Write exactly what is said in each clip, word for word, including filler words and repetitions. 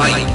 Hey!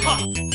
Huh.